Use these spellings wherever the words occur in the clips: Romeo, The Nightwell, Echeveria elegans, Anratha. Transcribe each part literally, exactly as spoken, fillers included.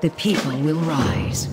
The people will rise.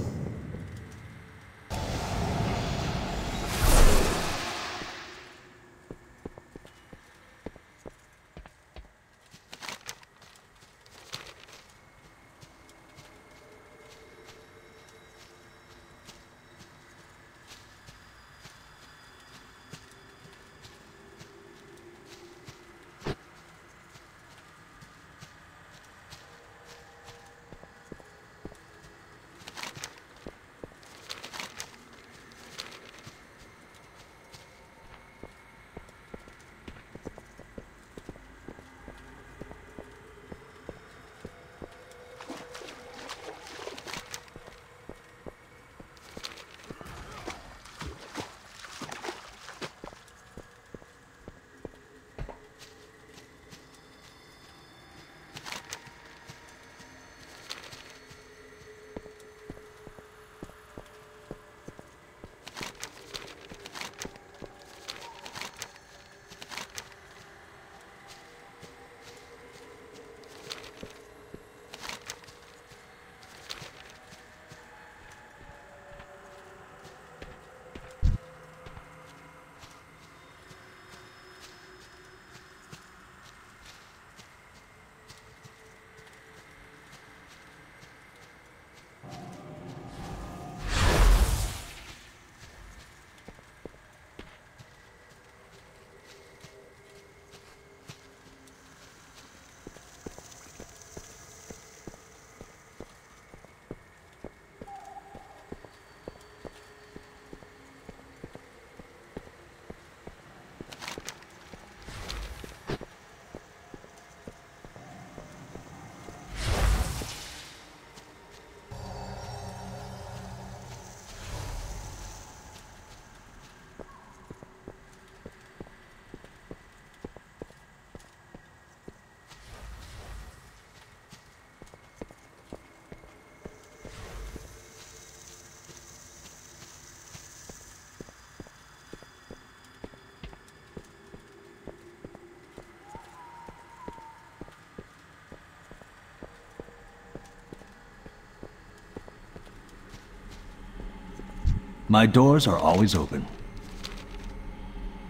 My doors are always open.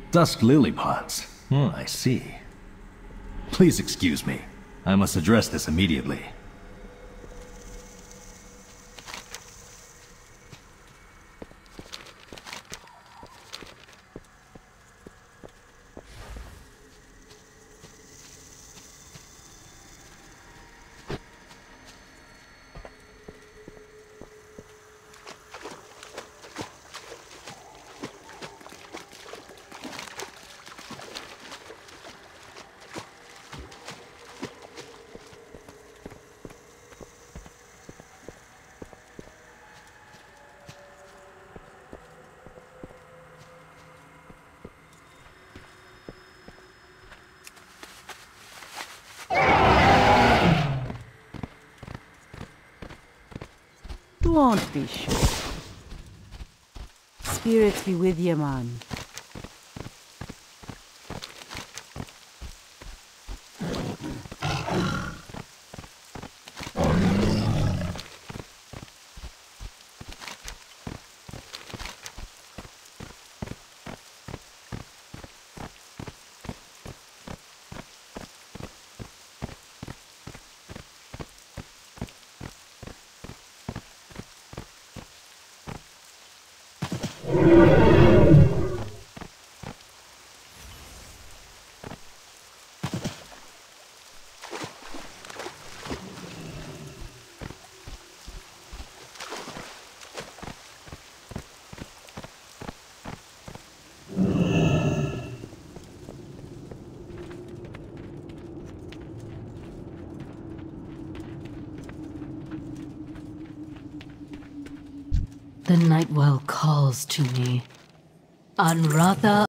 Dust lily pods. Hmm, I see. Please excuse me. I must address this immediately. Won't be sure. Spirits be with you, man. The Nightwell calls to me. Anratha.